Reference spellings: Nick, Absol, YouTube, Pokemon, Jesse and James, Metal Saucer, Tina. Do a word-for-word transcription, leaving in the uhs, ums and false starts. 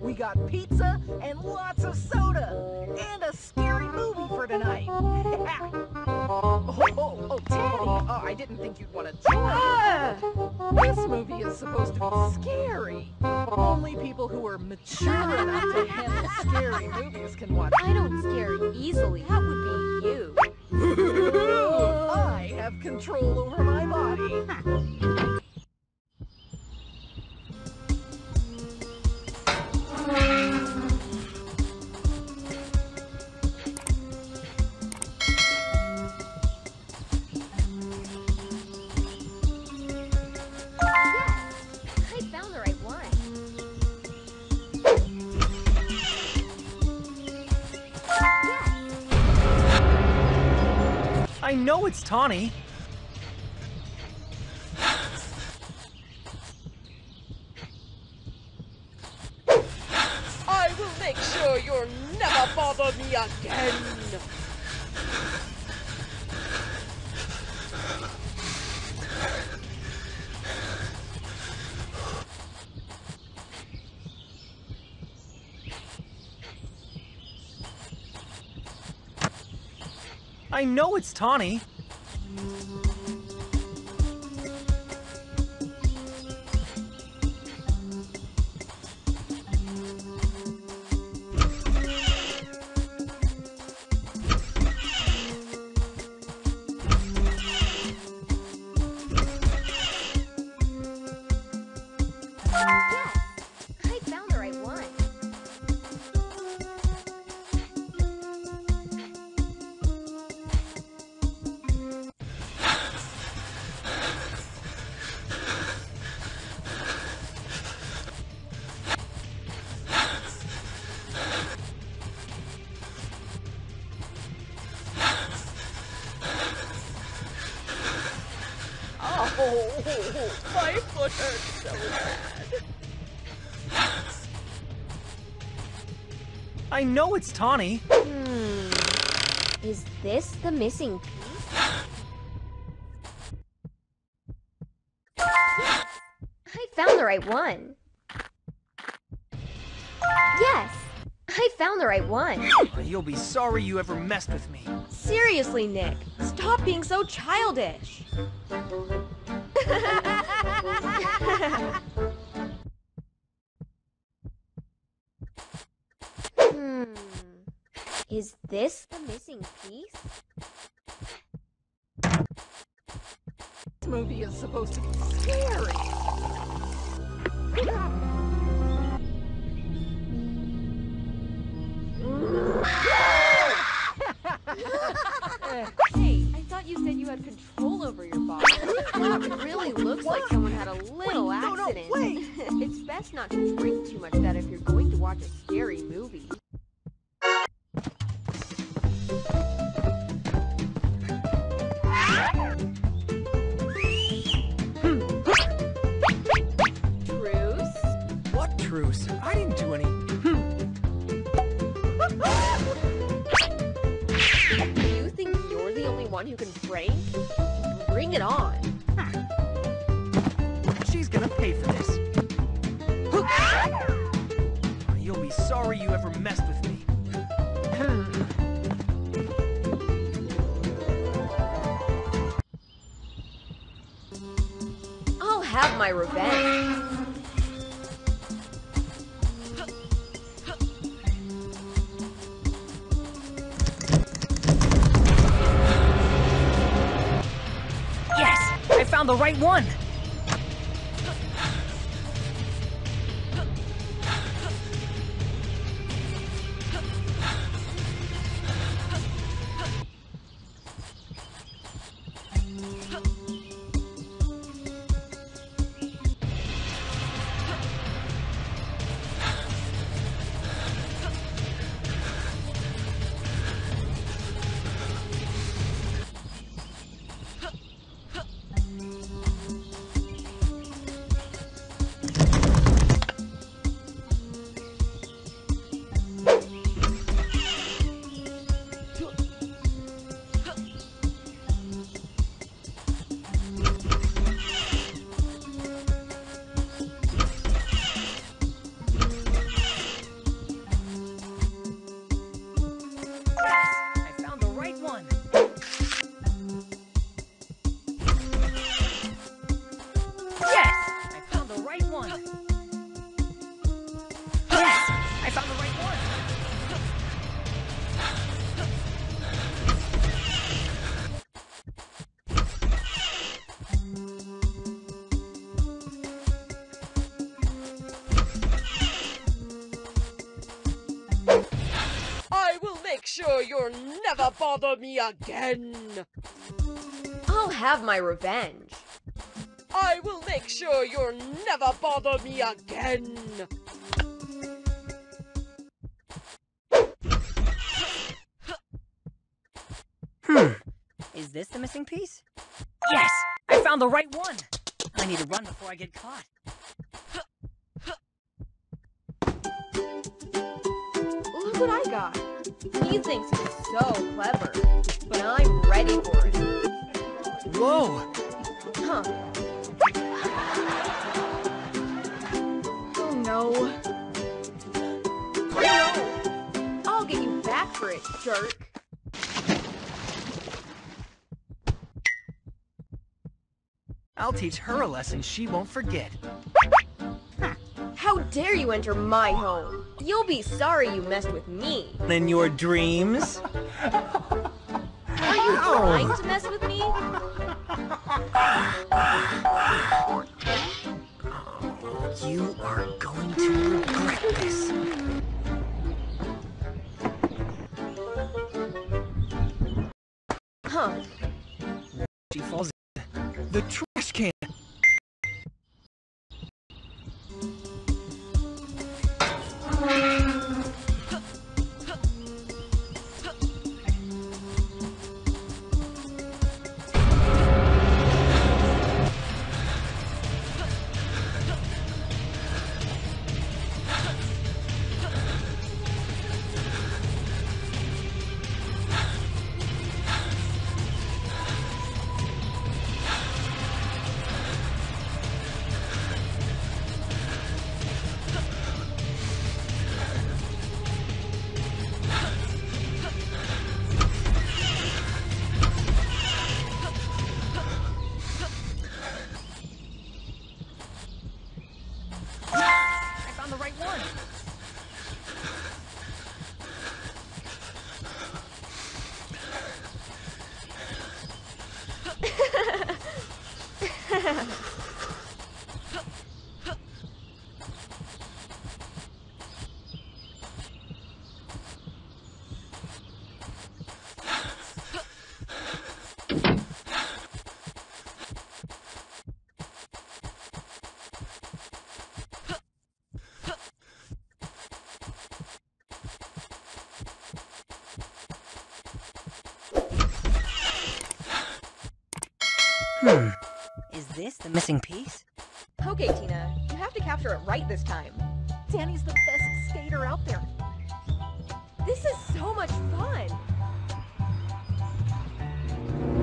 We got pizza and lots of soda and a scary movie for tonight. oh, oh, oh, Teddy! Oh, I didn't think you'd want to join. Ah! This movie is supposed to be scary. Only people who are mature enough to handle scary movies can watch. I don't scare easily. That would be you. I have control over my body. I know it's Tawny. I will make sure you'll never bother me again. I know it's Tawny. Oh, oh, oh, my foot hurts so bad. I know it's Tawny. Hmm. Is this the missing piece? I found the right one. Yes, I found the right one. You'll be sorry you ever messed with me. Seriously, Nick, stop being so childish. hmm. Is this the missing piece? This movie is supposed to be scary. Hey, I thought you said you had control over your body. Well, it really looks what? like someone had a little wait, accident. No, no, wait. It's best not to drink too much of that if you're going to watch a scary movie. Truce? What truce? I didn't do any. You think you're the only one who can drink? Bring it on. She's gonna pay for this. You'll be sorry you ever messed with me. I'll have my revenge. Yes, I found the right one. sure you'll never bother me again. I'll have my revenge. I will make sure you'll never bother me again. Hmm. Is this the missing piece? Yes! I found the right one! I need to run before I get caught. Look what I got. He thinks he's so clever, but I'm ready for it. Whoa! Huh. Oh no. Oh no! I'll get you back for it, jerk. I'll teach her a lesson she won't forget. How dare you enter my home? You'll be sorry you messed with me. In your dreams? Are you trying to mess with me? You are going to regret this. Huh. She falls in the trash can. Hmm. Is this the missing piece? Okay, Tina. You have to capture it right this time. Danny's the best skater out there. This is so much fun!